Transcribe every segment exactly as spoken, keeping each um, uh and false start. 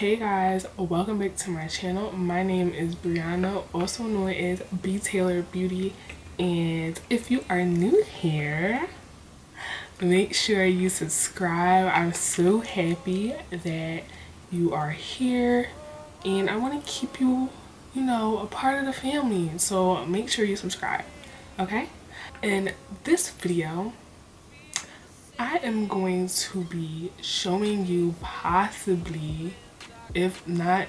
Hey guys, welcome back to my channel. My name is Brianna, also known as B. Taylor Beauty, and if you are new here, make sure you subscribe. I'm so happy that you are here, and I want to keep you, you know, a part of the family, so make sure you subscribe, okay? In this video, I am going to be showing you possibly, if not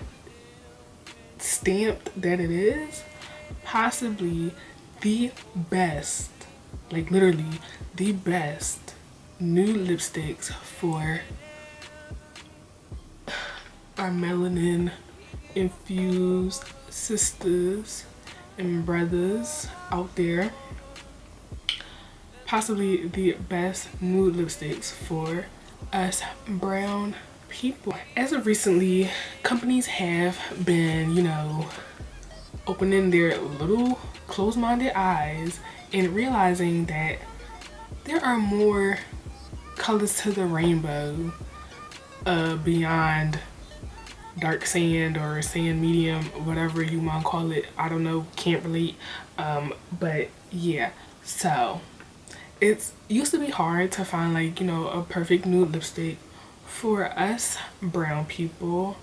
stamped that it is, possibly the best, like literally the best nude lipsticks for our melanin infused sisters and brothers out there. Possibly the best nude lipsticks for us brown people. As of recently, companies have been, you know, opening their little closed-minded eyes and realizing that there are more colors to the rainbow uh, beyond dark sand or sand medium, whatever you want to call it. I don't know, can't relate. Um, but yeah, so it's used to be hard to find, like, you know, a perfect nude lipstick for us brown people,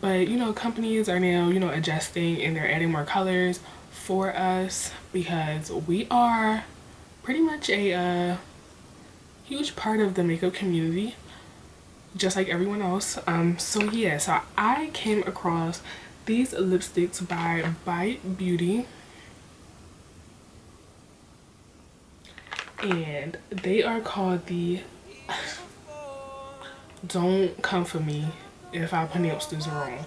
but you know, companies are now, you know, adjusting, and they're adding more colors for us because we are pretty much a uh, huge part of the makeup community, just like everyone else. Um so yeah, so I came across these lipsticks by Bite Beauty, and they are called the don't come for me if I pronounce this wrong,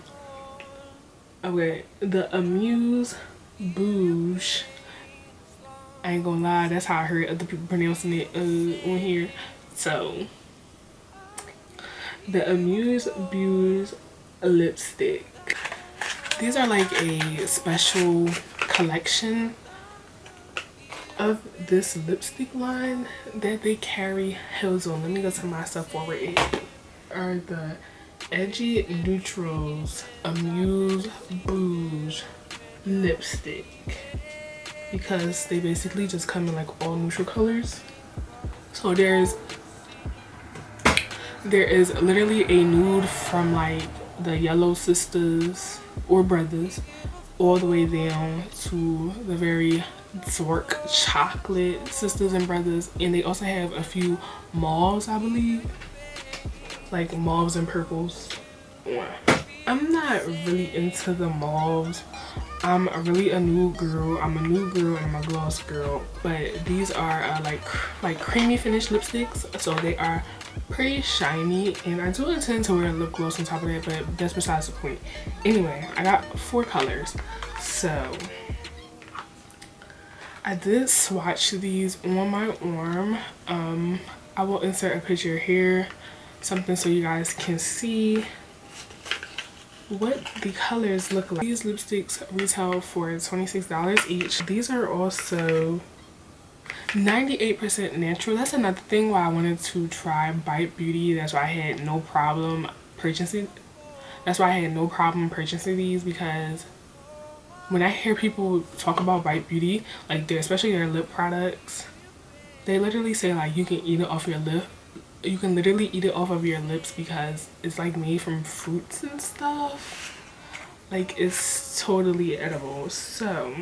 okay, the Amuse Bouche. I ain't gonna lie, that's how I heard other people pronouncing it uh, on here. So the Amuse Bouche lipstick, these are like a special collection of this lipstick line that they carry heels on. Let me go to my stuff while we're at. Are the Edgy Neutrals Amuse Bouche lipstick, because they basically just come in like all neutral colors. So there's there is literally a nude from like the yellow sisters or brothers all the way down to the very dark chocolate sisters and brothers, and they also have a few mauves, I believe, like mauves and purples. I'm not really into the mauves. I'm really a nude girl. I'm a nude girl and I'm a gloss girl, but these are uh, like like creamy finish lipsticks, so they are pretty shiny, and I do intend to wear lip gloss on top of that, but that's besides the point. Anyway, I got four colors, so I did swatch these on my arm. Um, I will insert a picture here, something so you guys can see what the colors look like. These lipsticks retail for twenty-six dollars each. These are also ninety-eight percent natural. That's another thing why I wanted to try Bite Beauty. That's why I had no problem purchasing. That's why I had no problem purchasing these, because when I hear people talk about Bite Beauty, like their, especially their lip products, they literally say like you can eat it off your lip. You can literally eat it off of your lips because it's like made from fruits and stuff. Like it's totally edible. So,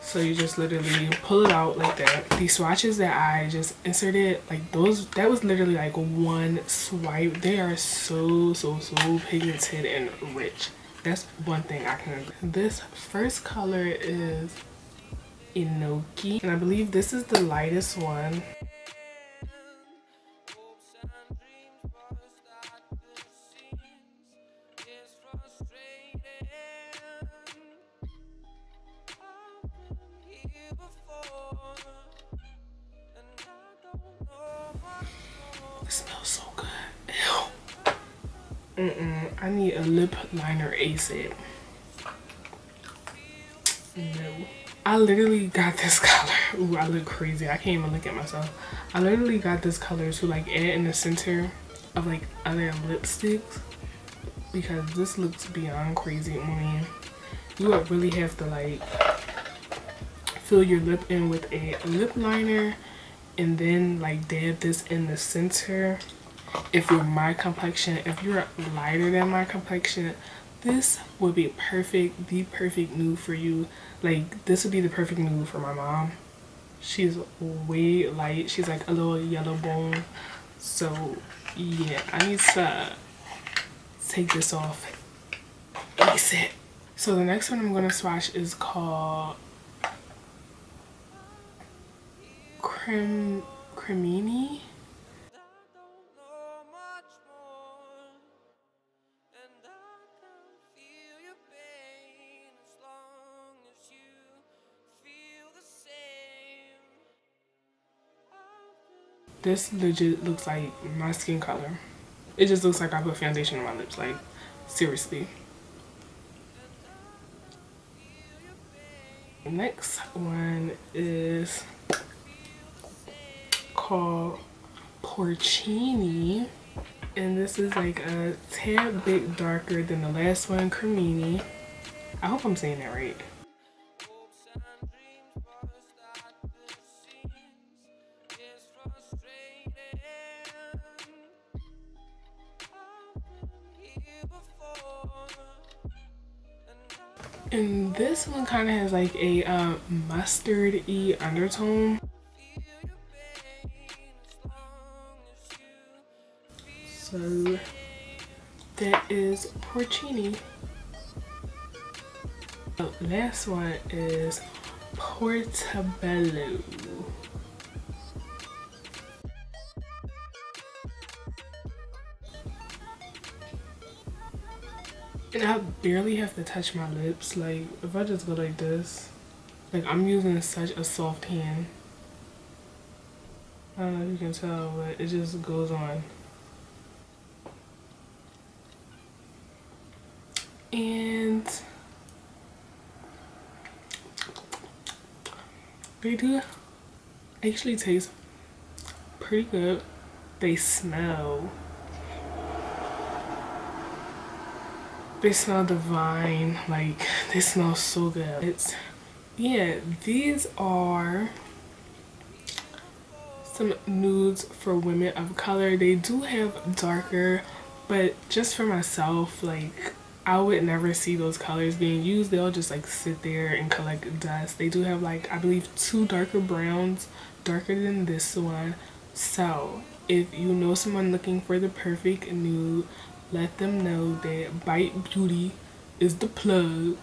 so you just literally pull it out like that. The swatches that I just inserted, like those, that was literally like one swipe. They are so, so, so pigmented and rich. That's one thing I can agree. This first color is Enoki, and I believe this is the lightest one. It smells so good. Ew. Mm-mm, I need a lip liner ASAP. No. I literally got this color. Ooh, I look crazy. I can't even look at myself. I literally got this color to like add in the center of like other lipsticks. because this looks beyond crazy on me. You would really have to like fill your lip in with a lip liner and then like dab this in the center. If you're my complexion, if you're lighter than my complexion, this would be perfect, the perfect nude for you. Like, this would be the perfect nude for my mom. She's way light. She's like a little yellow bone. So, yeah, I need to take this off. ASAP. So the next one I'm going to swatch is called Crem Cremini. This legit looks like my skin color. It just looks like I put foundation on my lips, like, seriously. The next one is called Porcini. And this is like a tad bit darker than the last one, Cremini. I hope I'm saying that right. And this one kind of has like a uh, mustard-y undertone. So that is Porcini. The last one is Portobello. And I barely have to touch my lips. Like, if I just go like this, like, I'm using such a soft hand. I don't know if you can tell, but it just goes on. And they do actually taste pretty good. They smell. They smell divine, like they smell so good. It's, yeah, these are some nudes for women of color. They do have darker, but just for myself, like I would never see those colors being used. They'll just like sit there and collect dust. They do have like, I believe, two darker browns, darker than this one. So if you know someone looking for the perfect nude, let them know that Bite Beauty is the plug.